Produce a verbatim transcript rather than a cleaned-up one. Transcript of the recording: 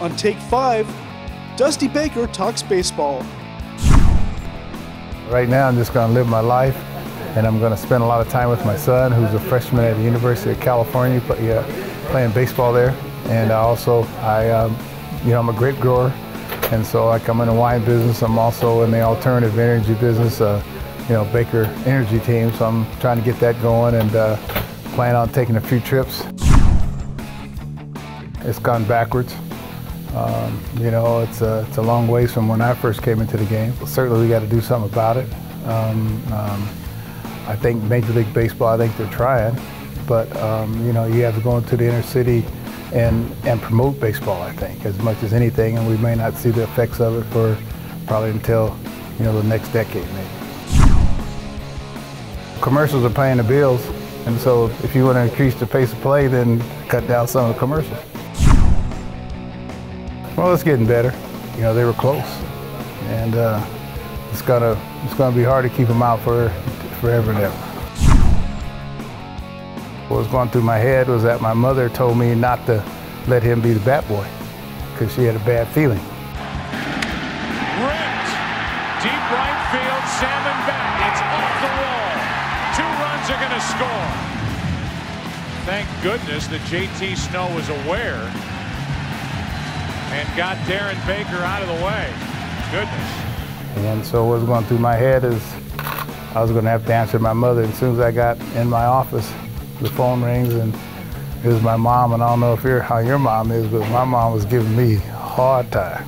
On Take Five, Dusty Baker talks baseball. Right now, I'm just going to live my life, and I'm going to spend a lot of time with my son, who's a freshman at the University of California, play, yeah, playing baseball there. And I also, I, um, you know, I'm a grape grower, and so like I'm in the wine business. I'm also in the alternative energy business, uh, you know, Baker Energy Team. So I'm trying to get that going, and uh, plan on taking a few trips. It's gone backwards. Um, you know, it's a, it's a long ways from when I first came into the game. Certainly we got to do something about it. Um, um, I think Major League Baseball, I think they're trying, but um, you know, you have to go into the inner city and, and promote baseball, I think, as much as anything, and we may not see the effects of it for probably until, you know, the next decade maybe. Commercials are paying the bills, and so if you want to increase the pace of play, then cut down some of the commercials. Well, it's getting better. You know, they were close, and uh, it's gonna it's gonna be hard to keep them out for forever and ever. What was going through my head was that my mother told me not to let him be the bat boy because she had a bad feeling. Ripped deep right field, salmon back. It's off the wall. Two runs are gonna score. Thank goodness that J T Snow was aware and got Darren Baker out of the way. Goodness. And so what was going through my head is I was going to have to answer my mother. And as soon as I got in my office, the phone rings, and it was my mom. And I don't know if you're, how your mom is, but my mom was giving me a hard time.